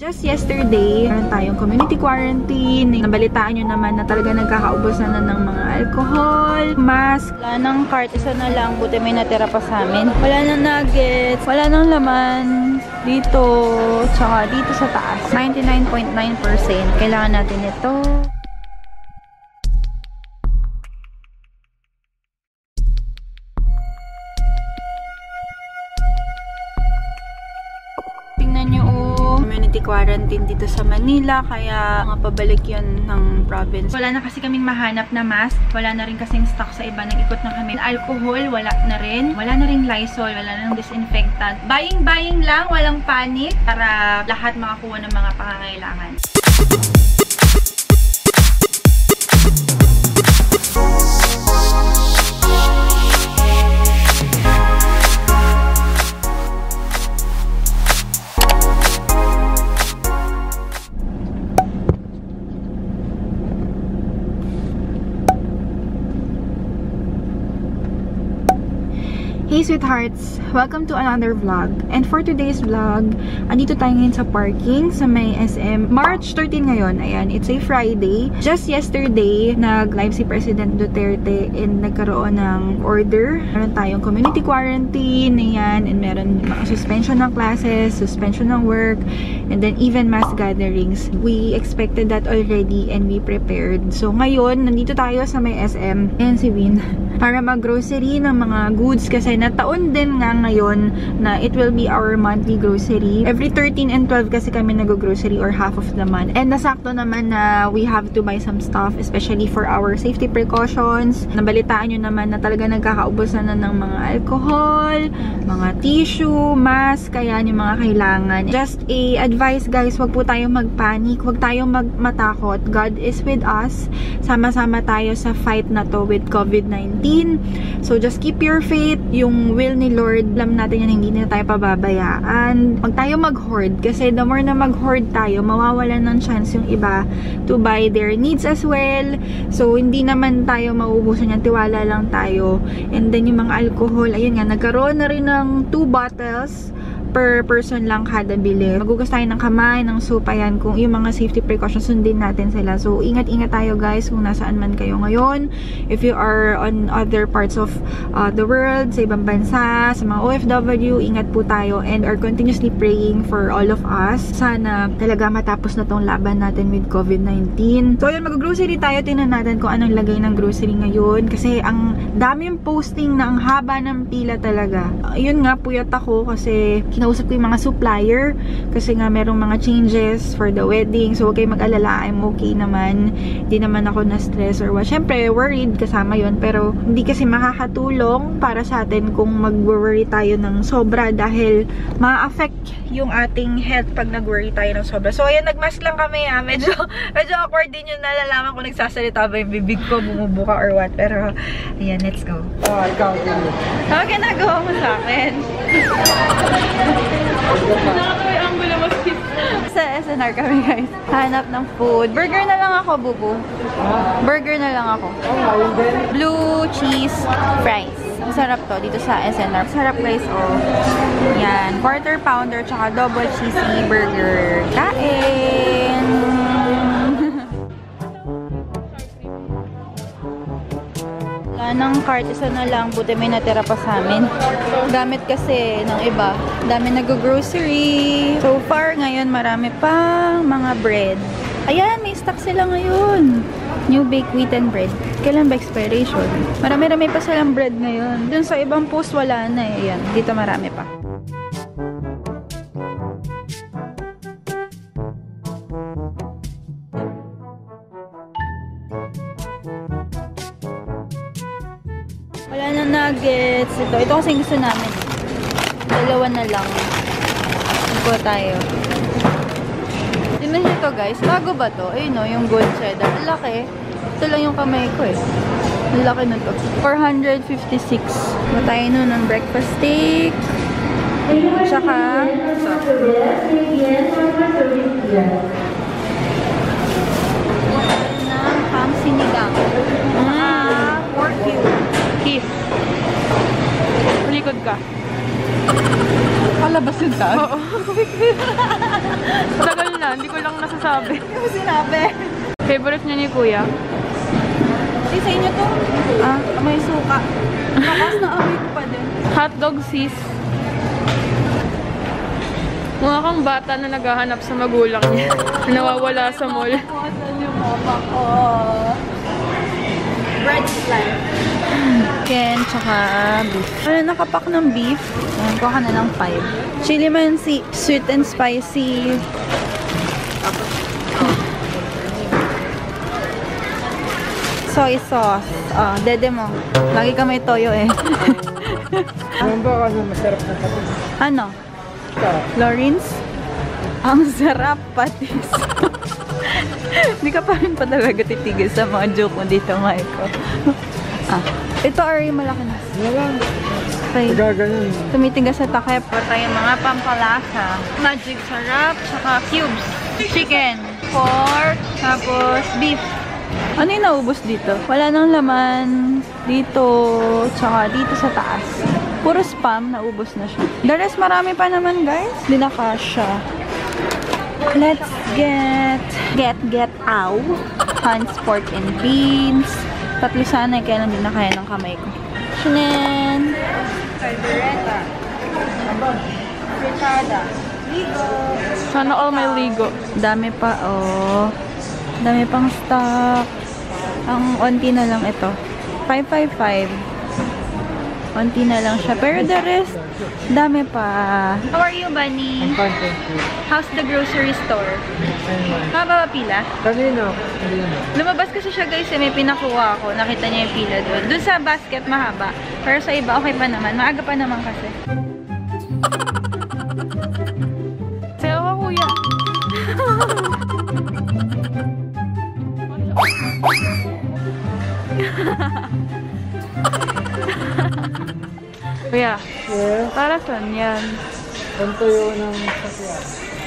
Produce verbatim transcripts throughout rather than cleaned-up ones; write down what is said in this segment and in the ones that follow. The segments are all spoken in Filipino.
Just yesterday, meron tayong community quarantine. Nabalitaan nyo naman na talaga nagkakaubusan na ng mga alcohol, mask. Wala nang cart, isa na lang. Buti may natira pa sa amin. Wala nang nuggets, wala nang laman dito, tsaka dito sa taas. ninety-nine point nine percent. Kailangan natin ito. Quarantine dito sa Manila, kaya mga pabalik yun ng province. Wala na kasi kaming mahanap na mask, wala na rin kasing stock sa iba, nag-ikot na kami. Alcohol, wala na rin. Wala na rin Lysol, wala na rin disinfectant. Buying-buying lang, walang panic, para lahat makakuha ng mga pangangailangan. Hey sweethearts! Welcome to another vlog. And for today's vlog, andito tayo ngayon sa parking sa may S M. March thirteen ngayon. Ayan, it's a Friday. Just yesterday, nag-live si President Duterte and nagkaroon ng order. Meron tayong community quarantine, ayan, and meron mga suspension ng classes, suspension ng work, and then even mass gatherings. We expected that already and we prepared. So ngayon, nandito tayo sa may S M. Ayan si Win. Para mag-grocery ng mga goods kasi na taon din nga ngayon na it will be our monthly grocery. Every thirteen and twelve kasi kami nag-grocery or half of the month. And nasakto naman na we have to buy some stuff, especially for our safety precautions. Nabalitaan nyo naman na talaga nagkakaubusan na ng mga alcohol, mga tissue, mask, kaya yung mga kailangan. Just a advice guys, wag po tayong magpanik, wag tayong magmatakot. God is with us. Sama-sama tayo sa fight na to with COVID nineteen. So just keep your faith. Yung Yung will ni Lord, alam natin yan, hindi na tayo pababayaan. Huwag tayo mag-hoard kasi the more na mag-hoard tayo, mawawalan ng chance yung iba to buy their needs as well. So, hindi naman tayo mauubusan yan. Tiwala lang tayo. And then, yung mga alcohol, ayun nga, nagkaroon na rin ng two bottles per person lang kada bili. Magugas tayo ng kamay, ng soup, ayan, kung yung mga safety precautions, sundin natin sila. So, ingat-ingat tayo guys kung nasaan man kayo ngayon. If you are on other parts of uh, the world, sa ibang bansa, sa mga O F W, ingat po tayo and are continuously praying for all of us. Sana talaga matapos na tong laban natin with COVID nineteen. So, ayun, mag-grocery tayo. Tingnan natin kung anong lagay ng grocery ngayon. Kasi, ang daming posting na ang haba ng pila talaga. Ayun nga, puyat ako kasi nausap ko yung mga supplier kasi nga merong mga changes for the wedding. So, huwag kayong mag-alala. I'm okay naman. Hindi naman ako na-stress or what. Siyempre, worried kasama yon. Pero, hindi kasi makakatulong para sa atin kung mag-worry tayo ng sobra dahil ma-affect yung ating health pag nag-worry tayo ng sobra. So, ayan, nag-mask lang kami ha. Medyo, medyo awkward din yung nalalaman kung nagsasalita ba yung bibig ko, bumubuka or what. Pero, ayan, let's go. Oh, ikaw. Okay, nagawa mo sa akin. Sa S N R kami guys. Hanap ng food. Burger na lang ako, bubu. Burger na lang ako. Blue cheese fries. Masarap to dito sa S N R. Sarap guys, oh. Yan. Quarter pounder tsaka double cheesy burger. Kain! Nang cart, isa na lang. Buti may natira pa sa amin. Gamit kasi ng iba. Dami nag-grocery. So far, ngayon marami pang mga bread. Ayan, may stock sila ngayon. New baked wheat and bread. Kailan ba expiration? Marami-rami pa silang bread ngayon. Dun sa ibang post, wala na eh. Ayan, dito marami pa. Nuggets. Ito. Ito kasi gusto namin. Dalawa na lang. Iko tayo. Tignan nyo ito guys. Bago ba to? Ayun o, yung gold cheddar. Ang laki. Ito lang yung kamay ko eh. Ang laki na to. four fifty-six. Matayin nun ng breakfast steak. Tsaka so. Ng ham sinigang. Ah, pork cube. Kiss. Likod ka. Palabas yun, Dad? Oo. Tagal na, hindi ko lang nasasabi. Hindi ko sinabi. Favorite niya ni Kuya? Hindi sa inyo to. Ah? May suka. Tapos na-away ko pa din. Hotdog sis. Mukha kang bata na naghahanap sa magulang niya. Nawawala sa mall. Saan yung mama ko? Bread slime. Chicken, tsaka beef. Ano, nakapak ng beef. Ayan, kuha ka na ng five. Chili mansi, sweet and spicy. Soy sauce. Oh, dede mo. Lagi ka may toyo eh. Ano ba? Ano masarap na patis? Ano? Lawrence? Ang sarap patis. Hindi ka pa rin pa talaga titigil sa mga joke mo dito, Michael. Ah, ito ay malaki na. Okay. Tumitigas sa takip. Patay yung mga pampalasa. Magic sarap, tsaka cubes. Chicken, pork, tapos beef. Ano yung naubos dito? Wala nang laman dito, tsaka dito sa taas. Puro spam, naubos na siya. The rest marami pa naman guys. Hindi na kasha. Let's get... Get, get, ow. Hunts, pork, and beans. Tatlo sana, kaya lang din na kaya ng kamay ko. Shinen! Carbureta. Fritada. Ligo. Sana all may ligo. Dami pa, oh. Dami pang stock. Ang onti na lang ito. five five five. Onti na lang siya. Pero the rest, dami pa. How are you, Bunny? I'm fine, thank you. How's the grocery store? Mababa pila? Kanino? Lumabas kasi siya guys, eh, may pinakuha ako. Nakita niya yung pila doon. Doon sa basket, mahaba. Pero sa iba, okay pa naman. Maaga pa naman kasi. Sayo ka, kuya. Kuya, yeah. Para saan yan? Pantuyo ng sasyan.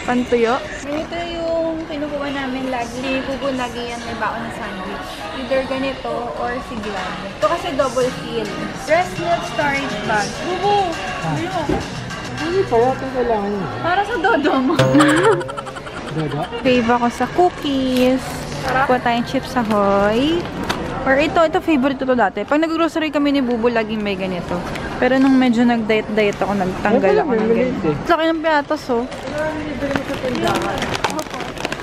Pantuyo? Ganito yung kinukuha namin lagi. Kuko lagi yan, may baon na sandwich. Either ganito or siglad. Ito kasi double seal. Breast milk storage bag. Bubu! Ano? Ano pa? Anong kailangan yun? Para sa dodo mo. Dodo? Fave ako sa cookies. Kuha tayong Chips Ahoy. Or ito, ito favorite ito dati. Pag nag-grocery kami ni Bubu, laging may ganito. Pero nung medyo nag-diet-diet ako, nagtanggal ako ng ganito. Laki ng Piatos, oh.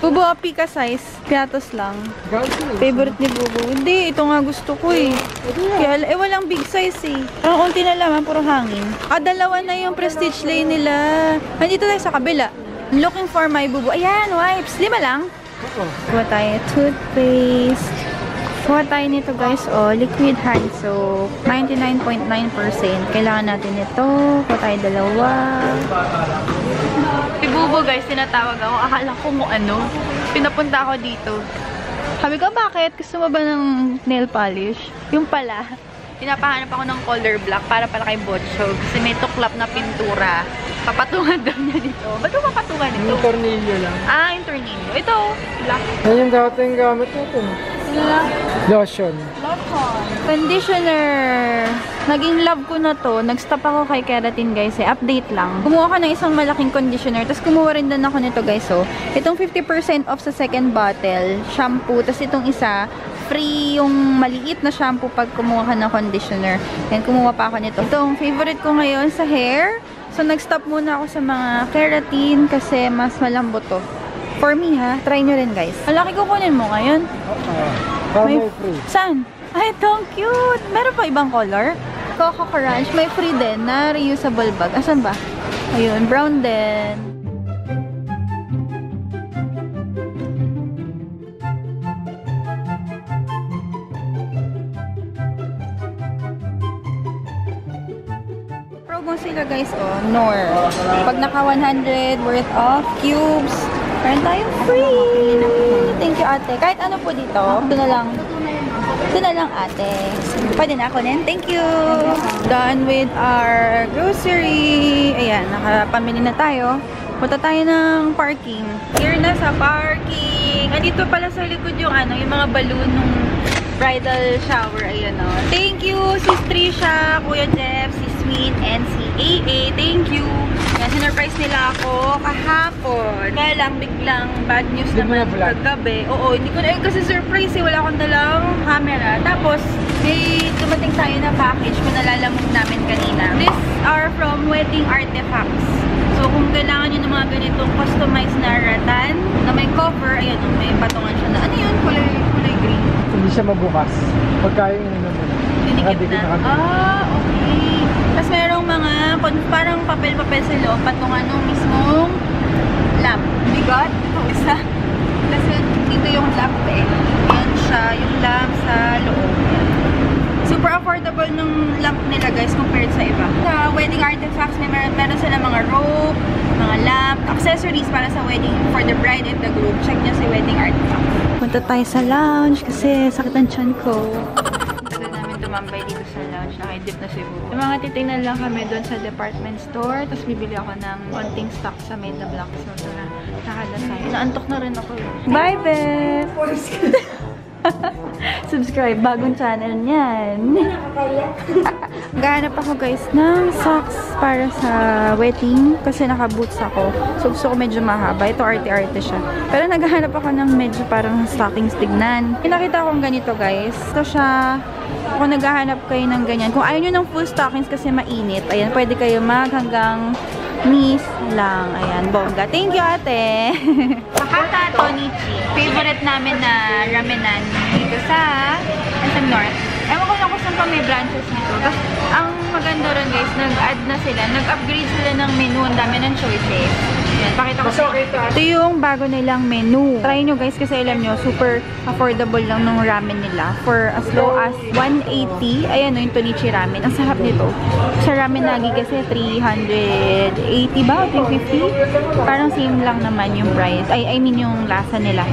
Bubu, apika size. Piatos lang. Favorite ni Bubu. Hindi, ito nga gusto ko eh. Kaya, eh, walang big size eh. Parang konti na lang, puro hangin. Ah, dalawa na yung prestige lane nila. Nandito tayo sa kabila. I'm looking for my Bubu. Ayan, wipes. Lima lang. Kuha tayo toothpaste. Kuha tayo nito guys, oh, liquid hand soap. ninety-nine point nine percent. Kailangan natin ito. Kuha tayo dalawa. Si Bubu guys, tinatawag ako. Akala ko mo ano. Pinapunta ako dito. Sabi ko, bakit? Gusto mo ba ng nail polish? Yung pala, pinapahanap ako ng color black para pala kay Bocho. Kasi may tuklap na pintura. Papatungan daw niya dito. Ba't mo papatungan ito? Yung tornillo lang. Ah, yung tornillo. Ito, black. Ano yung dating gamit natin? Black. Lotion. Lotion. Conditioner. Naging love ko na to. Nag-stop ako kay keratin guys eh. Update lang. Kumuha ka ng isang malaking conditioner. Tapos kumuha rin din ako nito guys oh. Itong fifty percent off sa second bottle. Shampoo. Tapos itong isa, free yung maliit na shampoo pag kumuha ka ng conditioner. Yan, kumuha pa ako nito. Itong favorite ko ngayon sa hair. So, nag-stop muna ako sa mga keratin kasi mas malambot to. For me, ha? Try nyo rin, guys. Malaki kukunin mo ngayon. Uh, may free. Saan? Ay, tong cute! Meron pa ibang color? Coco Crunch. May free din na reusable bag. Asan ba? Ayun, brown din. Sila guys, oh, Nor. Pag naka one hundred worth of cubes, meron tayong free! Thank you, ate. Kahit ano po dito, ito na lang. Ito na lang, ate. Pwede na ako nin. Thank you! Done with our grocery. Ayan, nakapamili na tayo. Punta tayo ng parking. Here na sa parking. Andito pala sa likod yung ano, yung mga balloon ng bridal shower. Ayan, oh. Thank you, Sis Trisha, Kuya Jeff, Sis Queen N C A A. Thank you. Yan, sinurprise nila ako kahapon. Kaya lang, biglang bad news hindi naman kagabi. Oo, hindi ko na yun kasi surprise eh. Wala akong dalang camera. Tapos, may dumating tayo na package kung nalalamog namin kanina. These are from Wedding Artifacts. So, kung kailangan nyo ng mga ganitong customized na rattan na may cover, ayun, may patungan siya na ano yun? Kulay, kulay green. Hindi siya mabukas. Pagkaya yung ano mo na. Dinikit na. Ah, okay. Tapos merong mga parang papel-papel sa loob patungan nung mismong lamp. Bigot. Isa. Kasi dito yung lamp eh. Yan siya. Yung lamp sa loob. Super affordable nung lamp nila guys compared sa iba. Sa Wedding Artifacts, may meron, meron sila mga rope, mga lamp, accessories para sa wedding for the bride and the groom. Check nyo si Wedding Artifacts. Punta tayo sa lounge kasi sakit ang tiyan ko. Mambay dito sa lounge, naka-dip na Cebu. Yung mga titignan lang kami doon sa department store, tapos bibili ako ng konting stock sa Made the Block. So, tara, nakalasay. Naantok na rin ako yun. Bye, Beth! Subscribe, bagong channel niyan. Gahanap ako, guys, ng socks para sa wedding kasi naka-boots ako. So, gusto ko medyo mahaba. Ito, arte-arte siya. Pero naghahanap ako ng medyo parang stockings tignan. Nakita akong ganito, guys. Ito siya. Kung naghahanap kayo ng ganyan, kung ayaw nyo ng full stockings kasi mainit, ayan, pwede kayo mag hanggang knees lang. Ayan, bongga. Thank you, ate! Coco Crunch. Favorite namin na ramenan dito sa S M North. Ewan ko lang kung saan pa may branches nito. Tapos, ang maganda rin guys, nag-add na sila. Nag-upgrade sila ng menu. Ang dami ng choices. Ayan, pakita ko sa'yo. Ito yung bago nilang menu. Try nyo guys kasi alam nyo, super affordable lang ng ramen nila. For as low as one eighty. Ayan o, yung Tonichi ramen. Ang sarap nito. Sa ramen nagi kasi three eighty ba? three fifty? Parang same lang naman yung price. I, I mean yung lasa nila.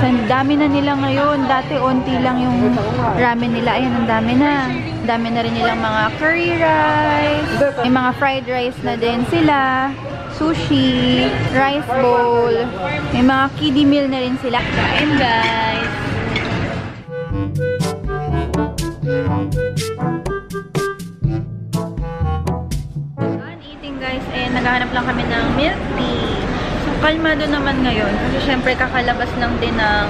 So, dami na nila ngayon. Dati, onti lang yung ramen nila. Ayan, ang dami na. Dami na rin nilang mga curry rice. May mga fried rice na din sila. Sushi, rice bowl. May mga kiddie meal na rin sila. Kain, guys! I'm eating, guys. And naghahanap lang kami ng milk tea. So, kalmado naman ngayon. Kasi syempre, kakalabas lang din ng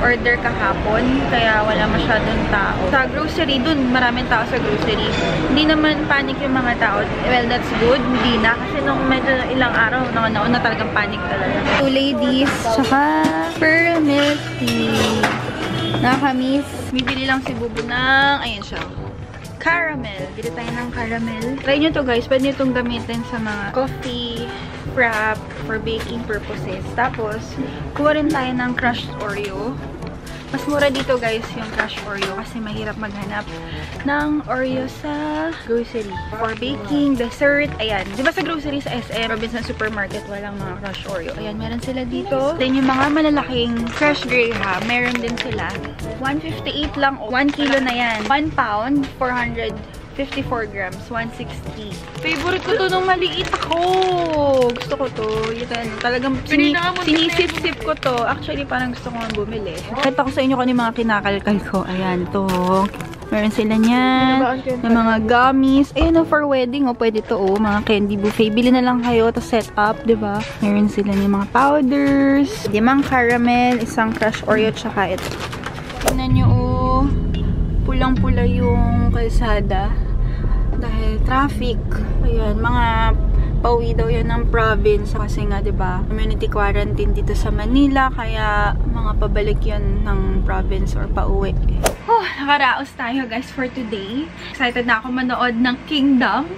order kahapon, kaya wala masyadong tao. Sa grocery, dun, maraming tao sa grocery. Hindi naman panic yung mga tao. Well, that's good. Hindi na. Kasi nung medyo ilang araw, nung nauna talagang panic talaga. Two ladies, tsaka Pearl Milk Tea. Nakakamiss. Bibili lang si Bubu ng, ayun siya, caramel. Bili tayo ng caramel. Try nyo to guys. Pwede nyo itong gamitin sa mga coffee, wrap, for baking purposes. Tapos, kuha rin tayo ng crushed Oreo. Mas mura dito guys yung crushed Oreo kasi mahirap maghanap ng Oreo sa grocery. For baking, dessert, ayan. Di ba sa grocery sa S M, Robinson's Supermarket, walang mga crushed Oreo. Ayan, meron sila dito. Then yung mga malalaking fresh greyha, meron din sila. one fifty-eight lang. one kilo na yan. one pound, four hundred fifty-four grams, one sixty. Favorite ko to nung maliit ako. Gusto ko to. Yun, talagang sini sinisip-sip ko to. Actually, parang gusto ko nang bumili. Nakita ko sa inyo kung ano yung mga kinakalkal ko. Ayan, to. Meron sila niyan. Yung mga gummies. Ayan, oh, for wedding. O, oh, pwede to, oh. Mga candy buffet. Bili na lang kayo. Tapos set up, diba? Meron sila yung mga powders. Limang caramel, isang crushed Oreo, tsaka ito. Tignan nyo, oh. Pulang-pula yung kalsada. Dahil traffic. Ayan, mga pauwi daw yun ng province. Kasi nga, diba, community quarantine dito sa Manila. Kaya, mga pabalik yun ng province or pauwi. Oh, nakaraos tayo, guys, for today. Excited na ako manood ng Kingdom.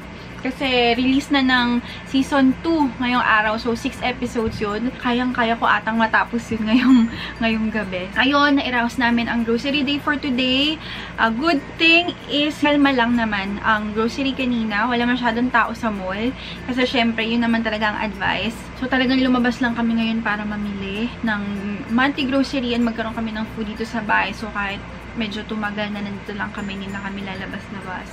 Kasi, release na ng Season two ngayong araw. So, six episodes yun. Kayang-kaya ko atang matapos yun ngayong, ngayong gabi. Ayun, nairaos namin ang grocery day for today. A uh, good thing is, kalma lang naman ang grocery kanina. Wala masyadong tao sa mall. Kasi, syempre, yun naman talaga ang advice. So, talagang lumabas lang kami ngayon para mamili ng monthly grocery and magkaroon kami ng food dito sa bahay. So, kahit medyo tumagal na nandito lang kami, hindi na kami lalabas-labas.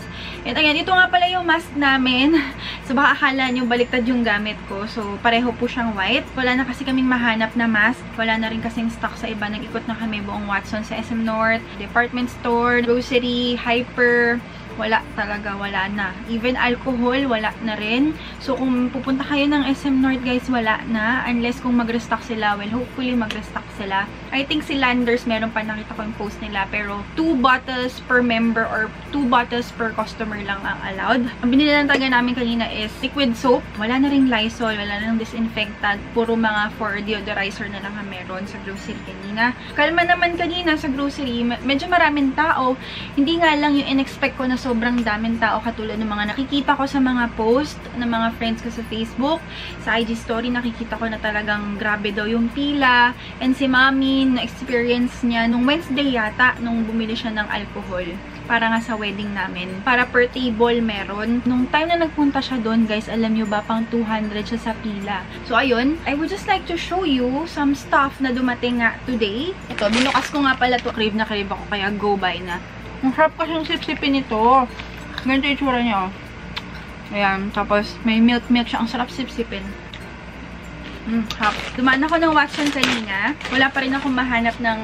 And ayan, ito nga pala yung mask namin. So baka akala nyo baliktad yung gamit ko. So pareho po siyang white. Wala na kasi kaming mahanap na mask. Wala na rin kasing stock sa iba. Nag-ikot na kami buong Watson sa S M North, department store, grocery, hyper, wala talaga, wala na. Even alcohol, wala na rin. So, kung pupunta kayo ng S M North, guys, wala na. Unless kung mag-restock sila, well, hopefully mag-restock sila. I think si Landers, meron pa nakita ko yung post nila, pero two bottles per member or two bottles per customer lang ang allowed. Ang binili lang talaga namin kanina is liquid soap. Wala na rin Lysol, wala na rin disinfectant. Puro mga for deodorizer na lang ang meron sa grocery kanina. Kalma naman kanina sa grocery, medyo maraming tao. Hindi nga lang yung in-expect ko na sobrang daming tao katulad ng mga nakikita ko sa mga post ng mga friends ko sa Facebook, sa I G story, nakikita ko na talagang grabe daw yung pila. And si Mami, na-experience niya nung Wednesday yata, nung bumili siya ng alcohol. Para nga sa wedding namin. Para per table meron. Nung time na nagpunta siya doon, guys, alam nyo ba, pang two hundred siya sa pila. So, ayun. I would just like to show you some stuff na dumating nga today. Ito, binukas ko nga pala to. Crave na crave ako, kaya go buy na. Ang sarap kasing sip-sipin ito. Ganito yung tsura niya. Ayan. Tapos, may milk-milk siya. Ang sarap sip-sipin. Mm, dumaan ako ng Watson kanina. Wala pa rin akong mahanap ng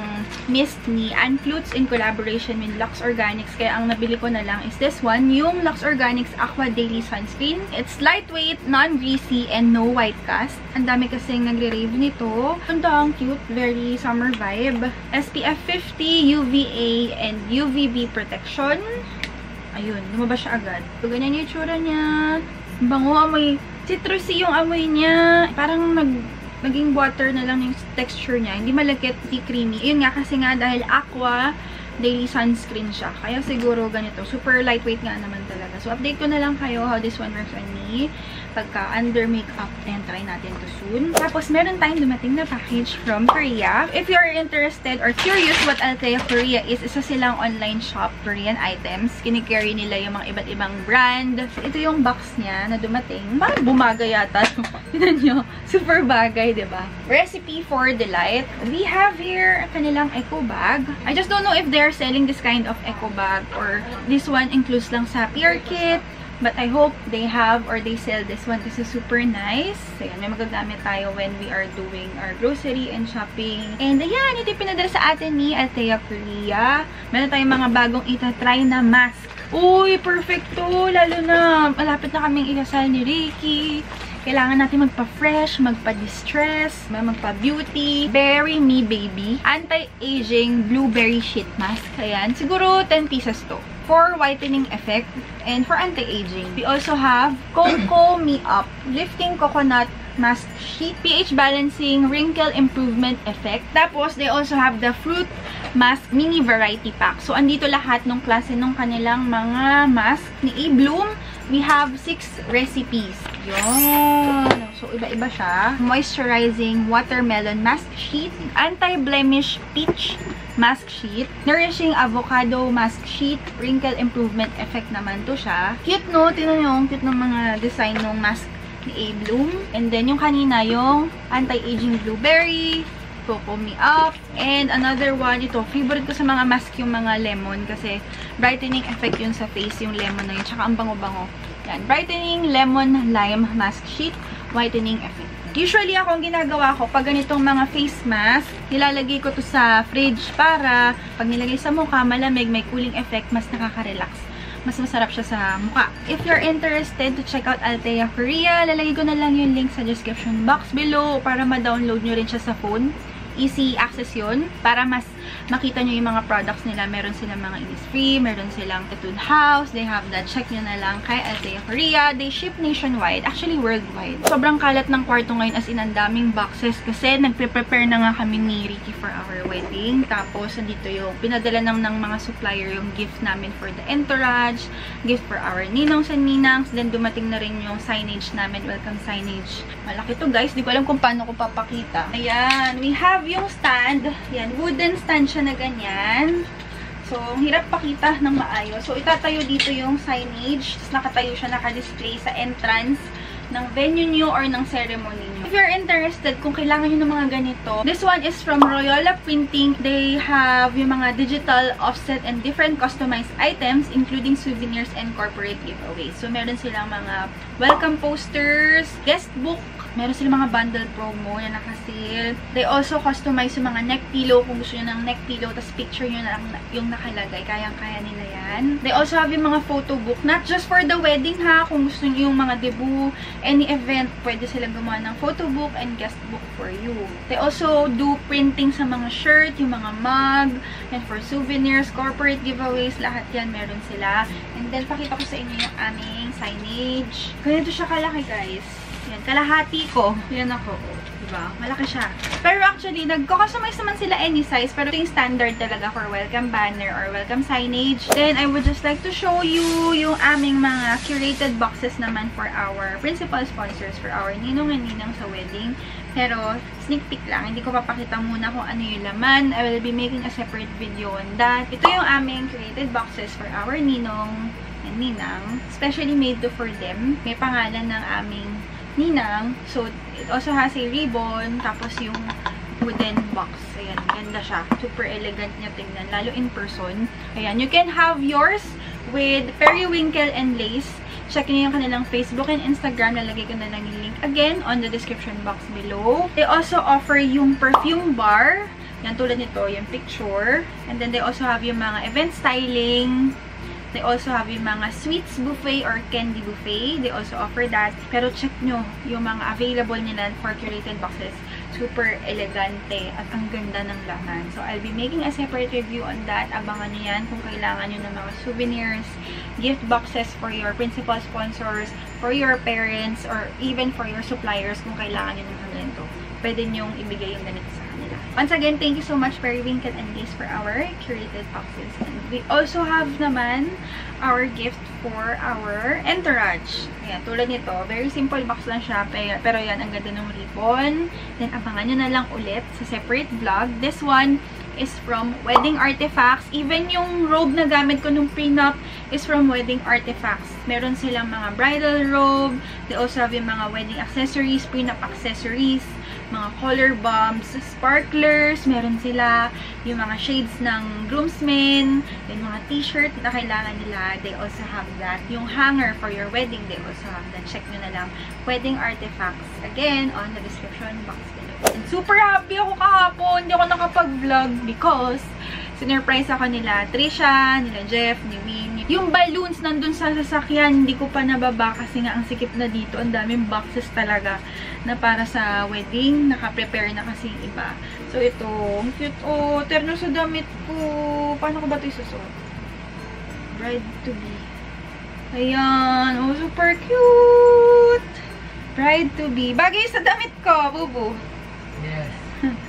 mist ni Anflutes in collaboration with Lux Organics. Kaya ang nabili ko na lang is this one, yung Lux Organics Aqua Daily Sunscreen. It's lightweight, non-greasy, and no white cast. Ang dami kasing nagre-rave nito. Ito ang cute, very summer vibe. S P F fifty, U V A, and U V B protection. Ayun, lumabas siya agad. So, ganyan yung tsura niya. Bango, amoy. Citrusy yung amoy niya. Parang nag, naging water na lang yung texture niya. Hindi malagkit, hindi creamy. Yun nga, kasi nga dahil aqua, daily sunscreen siya. Kaya siguro ganito. Super lightweight nga naman talaga. So, update ko na lang kayo how this one works on me. Pagka under makeup, and try natin to soon. Tapos, meron tayong dumating na package from Korea. If you're interested or curious what Althea Korea is, isa silang online shop, Korean items. Kinicarry nila yung mga iba't ibang brand. Ito yung box niya na dumating. Parang bumaga yata. Tinan nyo. Super bagay, diba? Recipe for delight. We have here kanilang eco bag. I just don't know if they're selling this kind of eco bag or this one includes lang sa Pier Kit. But I hope they have or they sell this one kasi super nice. So, yan, may magagamit tayo when we are doing our grocery and shopping. And ayan, ito pinadala sa atin ni Althea Korea. Meron tayong mga bagong itatry na mask. Uy, perfecto! Lalo na, malapit na kaming ikasal ni Ricky. Kailangan natin magpa-fresh, magpa-distress, magpa-beauty. Berry Me Baby. Anti-aging blueberry sheet mask. Ayan, siguro ten pieces to. For whitening effect and for anti-aging. We also have Coco Me Up Lifting Coconut Mask Sheet. pH Balancing Wrinkle Improvement Effect. Tapos, they also have the Fruit Mask Mini Variety Pack. So, andito lahat ng klase ng kanilang mga mask ni A-Bloom. We have six recipes. Yun. So, iba-iba siya. Moisturizing Watermelon Mask Sheet. Anti-Blemish Peach Mask Sheet. Nourishing Avocado Mask Sheet. Wrinkle Improvement Effect naman to siya. Cute, no? Tingnan nyo, cute ng mga design ng mask ni A-Bloom. And then, yung kanina, yung Anti-Aging Blueberry. Coco Me Up. And another one, ito, favorite ko sa mga mask yung mga lemon kasi brightening effect yun sa face, yung lemon na yun. Tsaka ang bango-bango. Yan. Brightening Lemon Lime Mask Sheet. Whitening effect. Usually, ako, ang ginagawa ko, pag ganitong mga face mask, nilalagay ko to sa fridge para pag nilagay sa mukha, malamig, may cooling effect, mas nakaka-relax. Mas masarap siya sa mukha. If you're interested to check out Althea Korea, lalagay ko na lang yung link sa description box below para ma-download nyo rin siya sa phone. Easy access yun para mas makita nyo yung mga products nila. Meron silang mga Innisfree, meron silang Etude House. They have that. Check nyo na lang kay Althea Korea. They ship nationwide. Actually, worldwide. Sobrang kalat ng kwarto ngayon, as in ang daming boxes kasi nagpre-prepare na nga kami ni Ricky for our wedding. Tapos, andito yung pinadala ng, ng mga supplier yung gift namin for the entourage, gift for our ninongs and ninangs. Then, dumating na rin yung signage namin. Welcome signage. Malaki to, guys. Di ko alam kung paano ko papakita. Ayan. We have yung stand, yan, wooden stand siya na ganyan. So, hirap pakita ng maayos. So, itatayo dito yung signage. Tapos, nakatayo siya, nakadisplay sa entrance ng venue nyo or ng ceremony nyo. If you're interested, kung kailangan nyo ng mga ganito, this one is from Royola Printing. They have yung mga digital, offset, and different customized items, including souvenirs and corporate giveaways. So, meron silang mga welcome posters, guest book, Meron silang mga bundle promo na naka-sale. They also customize yung mga neck pillow kung gusto nyo ng neck pillow, tapos picture nyo na yung nakalagay. Kayang-kaya nila yan. They also have yung mga photo book, not just for the wedding ha, kung gusto nyo yung mga debut, any event, pwede silang gumawa ng photo book and guest book for you. They also do printing sa mga shirt, yung mga mug, and for souvenirs, corporate giveaways, lahat yan meron sila. And then, pakita ko sa inyo yung aming signage. Ganito siya kalaki guys. Yan, kalahati ko. Yan ako. Diba? Malaki siya. Pero actually, nagko-customize naman sila any size. Pero ito yung standard talaga for welcome banner or welcome signage. Then, I would just like to show you yung aming mga curated boxes naman for our principal sponsors, for our ninong and ninang sa wedding. Pero, sneak peek lang. Hindi ko papakita muna kung ano yung laman. I will be making a separate video on that. Ito yung aming curated boxes for our ninong and ninang. Specially made to for them. May pangalan ng aming ninang. So, it also has a ribbon. Tapos, yung wooden box. Ayan. Ganda siya. Super elegant niya tingnan. Lalo in person. Ayan. You can have yours with Periwinkle and Lace. Check nyo yung kanilang Facebook and Instagram. Nalagay ko na lang yung link again on the description box below. They also offer yung perfume bar. Yan. Tulad nito. Yung picture. And then, they also have yung mga event styling. They also have yung mga sweets buffet or candy buffet. They also offer that. Pero check nyo yung mga available nila for curated boxes. Super elegante at ang ganda ng laman. So, I'll be making a separate review on that. Abangan nyo yan kung kailangan nyo ng mga souvenirs, gift boxes for your principal sponsors, for your parents, or even for your suppliers kung kailangan nyo ng ganito. Pwede nyo ibigay yung ganito sa kanila. Once again, thank you so much Periwinkle and Lace for our curated boxes. And we also have naman our gift for our entourage. Ayan, tulad nito. Very simple box lang siya. Pero yan, ang ganda ng ribbon. Then, abangan nyo na lang ulit sa separate vlog. This one is from Wedding Artifacts. Even yung robe na gamit ko nung prenup is from Wedding Artifacts. Meron silang mga bridal robe. They also have yung mga wedding accessories, prenup accessories, mga color bombs, sparklers, meron sila, yung mga shades ng groomsmen, yung mga t-shirt na kailangan nila, they also have that. Yung hanger for your wedding, they also have that. Check nyo na lang, Wedding Artifacts, again, on the description box below. And super happy ako kahapon, hindi ako nakapag-vlog because sinurprise ako nila Trisha, nila Jeff, ni Win. Yung balloons nandun sa sasakyan, hindi ko pa nababa kasi nga ang sikip na dito. Ang daming boxes talaga na para sa wedding. Naka-prepare na kasi iba. So, ito. Cute. Oh, terno sa damit ko. Paano ko ba ito isusuot? Bride to be. Ayan. Oh, super cute. Bride to be. Bagay sa damit ko, bubu. Yes.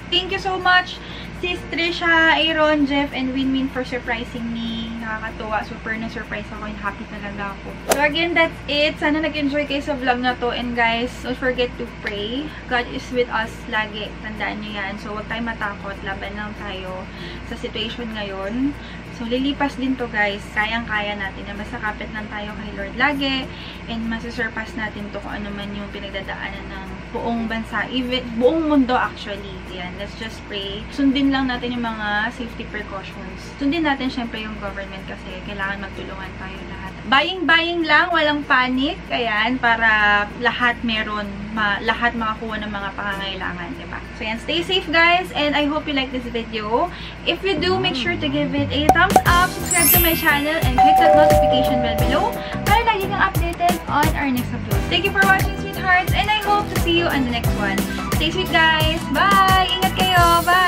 Thank you so much, sis Trisha, Aaron, Jeff, and Winwin for surprising me. Nakakatuwa. Super na-surprise ako and happy talaga ako. So again, that's it. Sana nag-enjoy kayo sa vlog na to. And guys, don't forget to pray. God is with us lagi. Tandaan nyo yan. So huwag tayong matakot. Laban lang tayo sa situation ngayon. So lilipas din to guys. Kayang-kaya natin. Basta kapit lang tayo kay Lord lagi. And masusurpass natin to kung ano man yung pinagdadaanan ng buong bansa. Even, buong mundo actually. Yan. Let's just pray. Sundin lang natin yung mga safety precautions. Sundin natin syempre yung government kasi kailangan magtulungan tayo lahat. Buying-buying lang, walang panic. Ayan, para lahat meron, ma lahat makakuha ng mga pangangailangan, diba? So yan, stay safe guys and I hope you like this video. If you do, make sure to give it a thumbs up, subscribe to my channel, and click that notification bell below para lagi kang updated on our next upload. Thank you for watching, sweethearts, and I hope to see you on the next one. Stay sweet guys! Bye! Ingat kayo! Bye!